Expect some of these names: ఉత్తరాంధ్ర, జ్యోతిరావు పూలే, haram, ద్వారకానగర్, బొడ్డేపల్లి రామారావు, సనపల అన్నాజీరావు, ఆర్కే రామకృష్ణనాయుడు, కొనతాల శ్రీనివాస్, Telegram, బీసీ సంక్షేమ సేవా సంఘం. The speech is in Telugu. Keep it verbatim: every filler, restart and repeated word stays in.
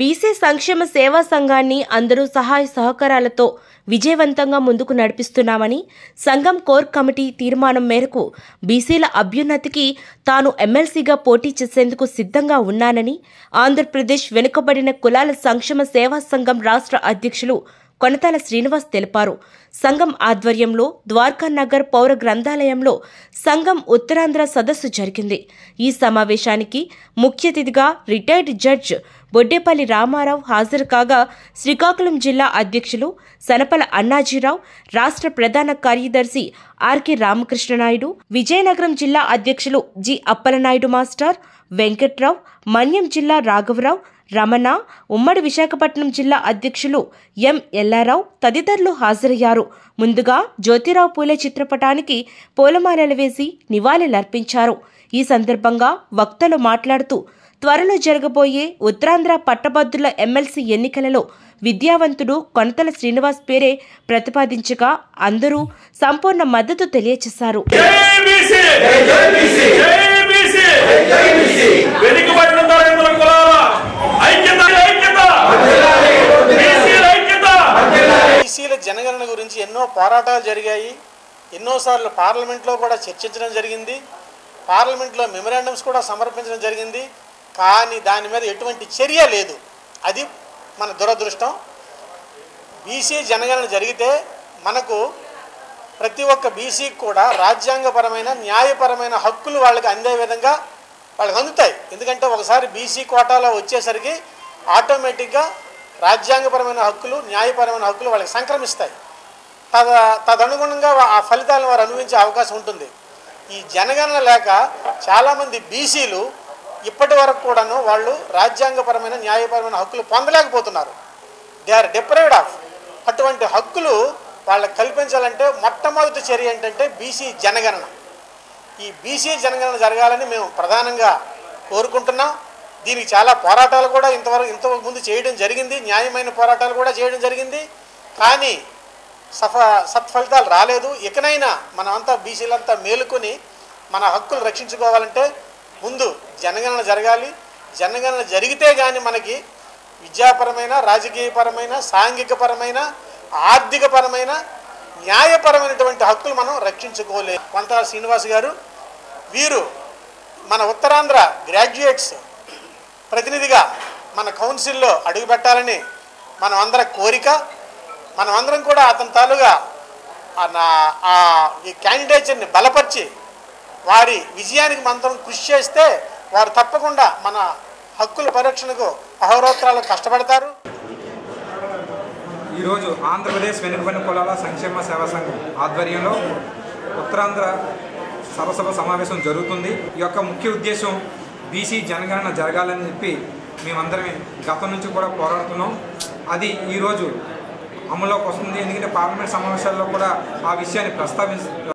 బీసీ సంక్షేమ సేవా సంఘాన్ని అందరూ సహాయ సహకారాలతో విజయవంతంగా ముందుకు నడిపిస్తున్నామని సంఘం కోర్ కమిటీ తీర్మానం మేరకు బీసీల అభ్యున్నతికి తాను ఎమ్మెల్సీగా పోటీ చేసేందుకు సిద్ధంగా ఉన్నానని ఆంధ్రప్రదేశ్ వెనుకబడిన కులాల సంక్షేమ సేవా సంఘం రాష్ట్ర అధ్యక్షులు కొనతాల శ్రీనివాస్ తెలిపారు. సంఘం ఆధ్వర్యంలో ద్వారకానగర్ పౌర గ్రంథాలయంలో సంఘం ఉత్తరాంధ్ర సదస్సు జరిగింది. ఈ సమావేశానికి ముఖ్య అతిథిగా రిటైర్డ్ జడ్జ్ బొడ్డేపల్లి రామారావు హాజరు కాగా, శ్రీకాకుళం జిల్లా అధ్యక్షులు సనపల అన్నాజీరావు, రాష్ట్ర ప్రధాన కార్యదర్శి ఆర్కే రామకృష్ణనాయుడు, విజయనగరం జిల్లా అధ్యక్షులు జి అప్పలనాయుడు మాస్టర్, వెంకట్రావు, మన్యం జిల్లా రాఘవరావు, రమణ, ఉమ్మడి విశాఖపట్నం జిల్లా అధ్యక్షులు ఎం ఎల్లారావు తదితరులు హాజరయ్యారు. ముందుగా జ్యోతిరావు పూలే చిత్రపటానికి పూలమాలలు వేసి నివాళులర్పించారు. ఈ సందర్భంగా వక్తలు మాట్లాడుతూ, త్వరలో జరగబోయే ఉత్తరాంధ్ర పట్టభద్రుల ఎమ్మెల్సీ ఎన్నికలలో విద్యావంతుడు కొనతల శ్రీనివాస్ పేరే ప్రతిపాదించగా అందరూ సంపూర్ణ మద్దతు తెలియజేశారు. బీసీల జనగణన గురించి ఎన్నో పోరాటాలు జరిగాయి. ఎన్నోసార్లు పార్లమెంట్లో కూడా చర్చించడం జరిగింది. పార్లమెంట్లో మెమరాండమ్స్ కూడా సమర్పించడం జరిగింది. కానీ దాని మీద ఎటువంటి చర్య లేదు. అది మన దురదృష్టం. బీసీ జనగణన జరిగితే మనకు ప్రతి ఒక్క బీసీకి కూడా రాజ్యాంగపరమైన న్యాయపరమైన హక్కులు వాళ్ళకి అందే విధంగా వాళ్ళకి అందుతాయి. ఎందుకంటే ఒకసారి బీసీ కోటాలో వచ్చేసరికి ఆటోమేటిక్గా రాజ్యాంగపరమైన హక్కులు న్యాయపరమైన హక్కులు వాళ్ళకి సంక్రమిస్తాయి. తద తదనుగుణంగా ఆ ఫలితాలను వారు అనుభవించే అవకాశం ఉంటుంది. ఈ జనగణన లేక చాలామంది బీసీలు ఇప్పటి వరకు కూడాను వాళ్ళు రాజ్యాంగపరమైన న్యాయపరమైన హక్కులు పొందలేకపోతున్నారు. They are deprived of. అటువంటి హక్కులు వాళ్ళకి కల్పించాలంటే మొట్టమొదటి చర్య ఏంటంటే బీసీ జనగణన. ఈ బీసీ జనగణన జరగాలని మేము ప్రధానంగా కోరుకుంటున్నాం. దీనికి చాలా పోరాటాలు కూడా ఇంతవరకు ఇంతకు ముందు చేయడం జరిగింది. న్యాయమైన పోరాటాలు కూడా చేయడం జరిగింది. కానీ సఫ సత్ఫలితాలు రాలేదు. ఇకనైనా మనమంతా బీసీలంతా మేలుకొని మన హక్కులు రక్షించుకోవాలంటే ముందు జనగణన జరగాలి. జనగణన జరిగితే కానీ మనకి విద్యాపరమైన, రాజకీయపరమైన, సాంఘికపరమైన, ఆర్థికపరమైన, న్యాయపరమైనటువంటి హక్కులు మనం రక్షించుకోలేము. కొంత శ్రీనివాస్ గారు వీరు మన ఉత్తరాంధ్ర గ్రాడ్యుయేట్స్ ప్రతినిధిగా మన కౌన్సిల్లో అడుగుపెట్టాలని మనం అందరం కోరిక. మనం అందరం కూడా అతని తాలూగా ఆ క్యాండిడేట్ని బలపరిచి వారి విజయానికి మనం కృషి చేస్తే వారు తప్పకుండా మన హక్కుల పరిరక్షణకు అహోరాత్రాలు కష్టపడతారు. ఈరోజు ఆంధ్రప్రదేశ్ వెనుకబడిన కులాల సంక్షేమ సేవా సంఘం ఆధ్వర్యంలో ఉత్తరాంధ్ర సభసభ సమావేశం జరుగుతుంది. ఈ యొక్క ముఖ్య ఉద్దేశం బీసీ జనగణన జరగాలని చెప్పి మేమందరమే గతం నుంచి కూడా పోరాడుతున్నాం. అది ఈరోజు అమల్లోకి వస్తుంది. ఎందుకంటే పార్లమెంట్ సమావేశాల్లో కూడా ఆ విషయాన్ని ప్రస్తావించ